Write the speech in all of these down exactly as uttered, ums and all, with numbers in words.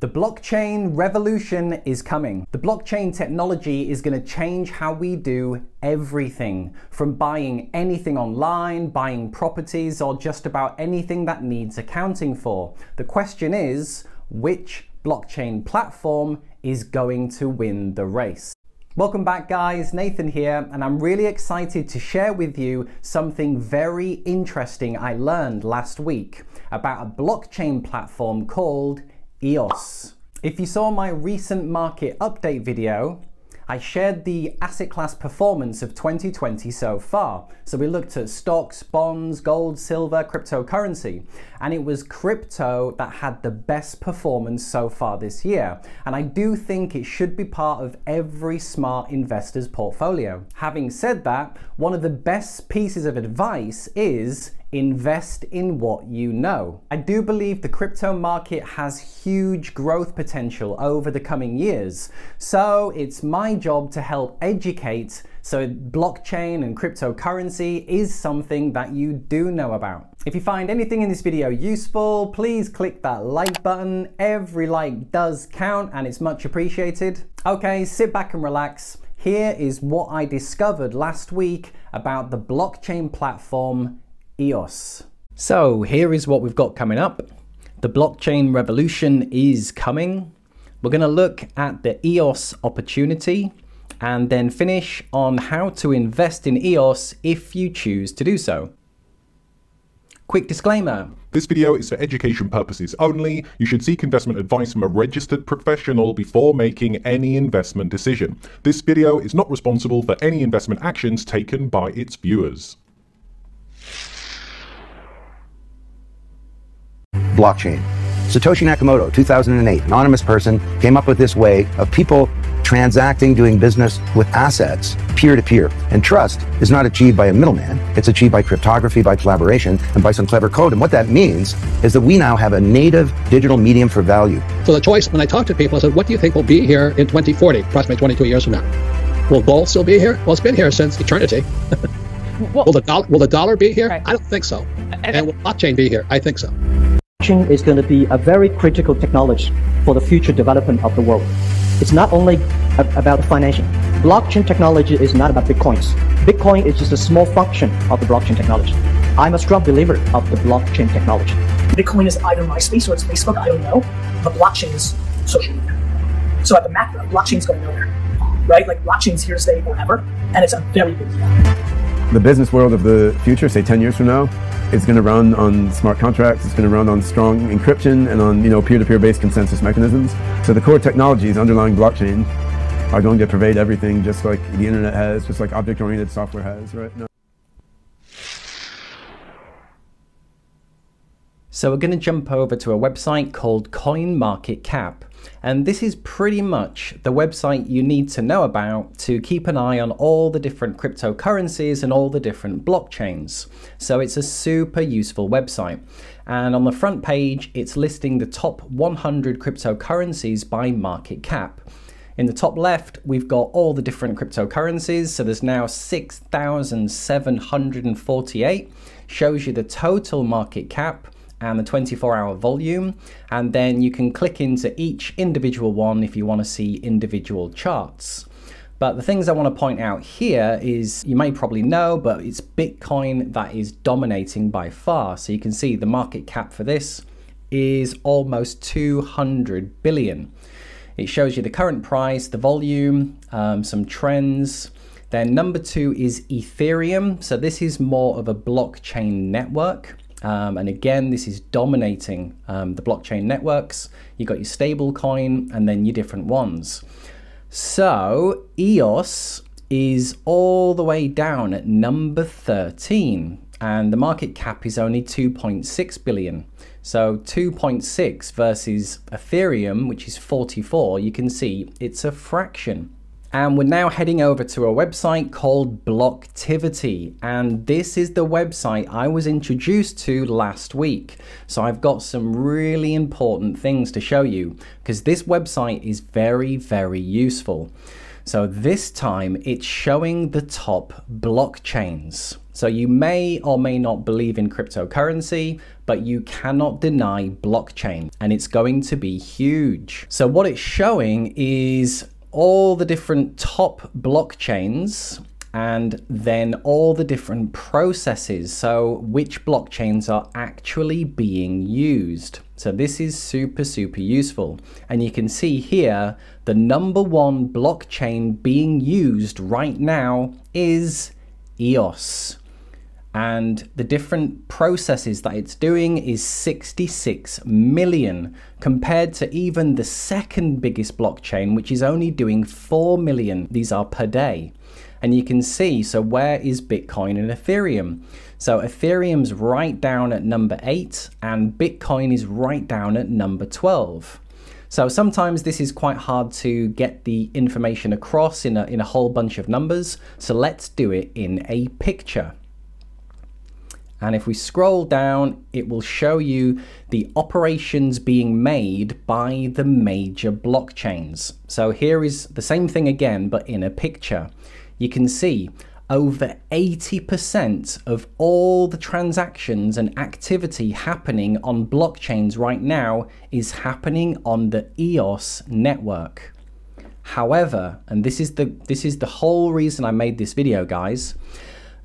The blockchain revolution is coming. The blockchain technology is going to change how we do everything, from buying anything online, buying properties, or just about anything that needs accounting for. The question is, which blockchain platform is going to win the race? Welcome back, guys. Nathan here, and I'm really excited to share with you something very interesting I learned last week about a blockchain platform called E O S. If you saw my recent market update video, I shared the asset class performance of twenty twenty so far. So we looked at stocks, bonds, gold, silver, cryptocurrency, and it was crypto that had the best performance so far this year. And I do think it should be part of every smart investor's portfolio. Having said that, one of the best pieces of advice is invest in what you know. I do believe the crypto market has huge growth potential over the coming years, so it's my job to help educate so blockchain and cryptocurrency is something that you do know about. If you find anything in this video useful, please click that like button. Every like does count and it's much appreciated. Okay, sit back and relax. Here is what I discovered last week about the blockchain platform E O S. So here is what we've got coming up. The blockchain revolution is coming. We're going to look at the E O S opportunity and then finish on how to invest in E O S if you choose to do so. Quick disclaimer. This video is for education purposes only. You should seek investment advice from a registered professional before making any investment decision. This video is not responsible for any investment actions taken by its viewers. Blockchain. Satoshi Nakamoto, two thousand eight, anonymous person, came up with this way of people transacting, doing business with assets, peer-to-peer. And trust is not achieved by a middleman. It's achieved by cryptography, by collaboration, and by some clever code. And what that means is that we now have a native digital medium for value. So the choice, when I talk to people, I said, what do you think will be here in twenty forty, approximately twenty-two years from now? Will gold still be here? Well, it's been here since eternity. Well, will, the dollar, will the dollar be here? Right. I don't think so. And, and will blockchain be here? I think so. Blockchain is going to be a very critical technology for the future development of the world. It's not only about financing. Blockchain technology is not about bitcoins. Bitcoin is just a small function of the blockchain technology. I'm a strong believer of the blockchain technology. Bitcoin is either MySpace or it's Facebook, I don't know, but blockchain is social media. So at the macro, blockchain's going nowhere, right? Like blockchain's here to stay forever, and it's a very big deal. The business world of the future, say ten years from now, is going to run on smart contracts, it's going to run on strong encryption and on, you know, peer-to-peer based consensus mechanisms. So the core technologies underlying blockchain are going to pervade everything, just like the internet has, just like object-oriented software has, right? No. So we're going to jump over to a website called CoinMarketCap. And this is pretty much the website you need to know about to keep an eye on all the different cryptocurrencies and all the different blockchains. So it's a super useful website. And on the front page, it's listing the top one hundred cryptocurrencies by market cap. In the top left, we've got all the different cryptocurrencies. So there's now six thousand seven hundred forty-eight, shows you the total market cap and the twenty-four hour volume, and then you can click into each individual one if you want to see individual charts. But the things I want to point out here is, you may probably know, but it's Bitcoin that is dominating by far. So you can see the market cap for this is almost two hundred billion. It shows you the current price, the volume, um, some trends. Then number two is Ethereum. So this is more of a blockchain network. Um, and again, this is dominating um, the blockchain networks. You've got your stable coin and then your different ones. So E O S is all the way down at number thirteen, and the market cap is only two point six billion. So two point six versus Ethereum, which is forty-four, you can see it's a fraction. And we're now heading over to a website called Blocktivity. And this is the website I was introduced to last week. So I've got some really important things to show you because this website is very, very useful. So this time it's showing the top blockchains. So you may or may not believe in cryptocurrency, but you cannot deny blockchain, and it's going to be huge. So what it's showing is all the different top blockchains and then all the different processes. So which blockchains are actually being used. So this is super, super useful. And you can see here, the number one blockchain being used right now is E O S. And the different processes that it's doing is sixty-six million, compared to even the second biggest blockchain, which is only doing four million. These are per day. And you can see, so where is Bitcoin and Ethereum? So Ethereum's right down at number eight, and Bitcoin is right down at number twelve. So sometimes this is quite hard to get the information across in a, in a whole bunch of numbers. So let's do it in a picture. And if we scroll down, it will show you the operations being made by the major blockchains. So here is the same thing again, but in a picture. You can see over eighty percent of all the transactions and activity happening on blockchains right now is happening on the E O S network. However, and this is the, this is the whole reason I made this video, guys,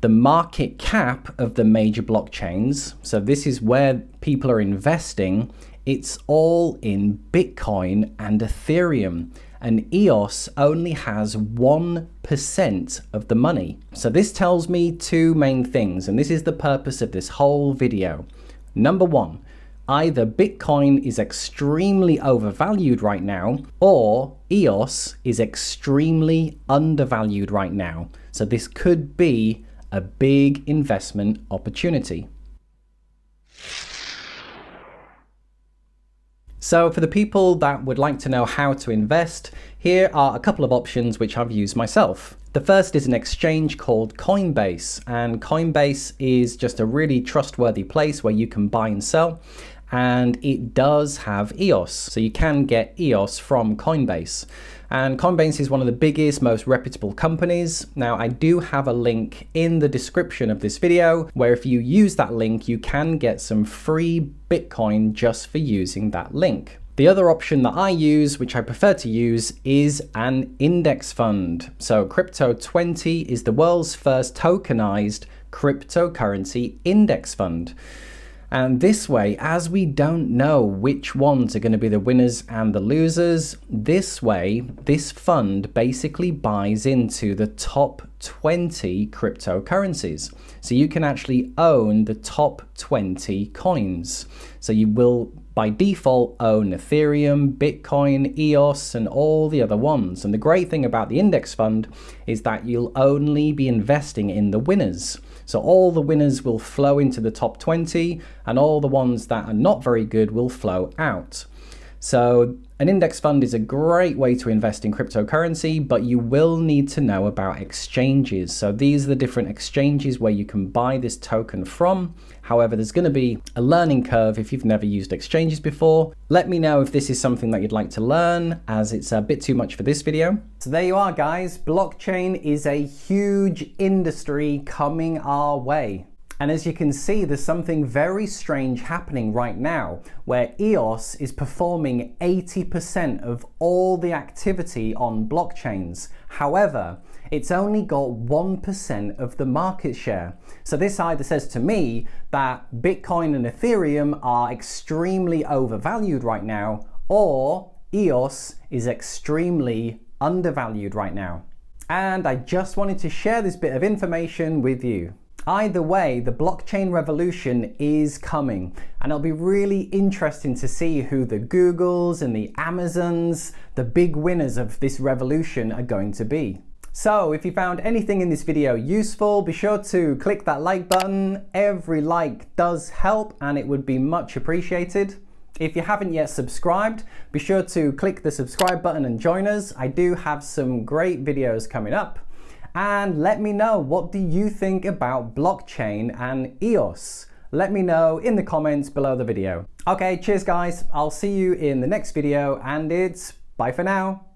the market cap of the major blockchains, so this is where people are investing, it's all in Bitcoin and Ethereum, and E O S only has one percent of the money. So this tells me two main things, and this is the purpose of this whole video. Number one, either Bitcoin is extremely overvalued right now, or E O S is extremely undervalued right now. So this could be a big investment opportunity. So for the people that would like to know how to invest, here are a couple of options which I've used myself. The first is an exchange called Coinbase, and Coinbase is just a really trustworthy place where you can buy and sell, and it does have E O S, so you can get E O S from Coinbase. And Coinbase is one of the biggest, most reputable companies. Now, I do have a link in the description of this video where if you use that link, you can get some free Bitcoin just for using that link. The other option that I use, which I prefer to use, is an index fund. So Crypto twenty is the world's first tokenized cryptocurrency index fund. And this way, as we don't know which ones are going to be the winners and the losers, this way, this fund basically buys into the top twenty cryptocurrencies. So you can actually own the top twenty coins. So you will, by default, own Ethereum, Bitcoin, E O S, and all the other ones. And the great thing about the index fund is that you'll only be investing in the winners. So all the winners will flow into the top twenty, and all the ones that are not very good will flow out. So an index fund is a great way to invest in cryptocurrency, but you will need to know about exchanges. So these are the different exchanges where you can buy this token from. However, there's going to be a learning curve if you've never used exchanges before. Let me know if this is something that you'd like to learn, as it's a bit too much for this video. So there you are, guys. Blockchain is a huge industry coming our way. And as you can see, there's something very strange happening right now, where E O S is performing eighty percent of all the activity on blockchains. However, it's only got one percent of the market share. So this either says to me that Bitcoin and Ethereum are extremely overvalued right now, or E O S is extremely undervalued right now. And I just wanted to share this bit of information with you. Either way, the blockchain revolution is coming, and it'll be really interesting to see who the Googles and the Amazons, the big winners of this revolution, are going to be. So if you found anything in this video useful, be sure to click that like button. Every like does help, and it would be much appreciated. If you haven't yet subscribed, be sure to click the subscribe button and join us. I do have some great videos coming up. And let me know, what do you think about blockchain and E O S? Let me know in the comments below the video. Okay, cheers guys. I'll see you in the next video, and it's bye for now.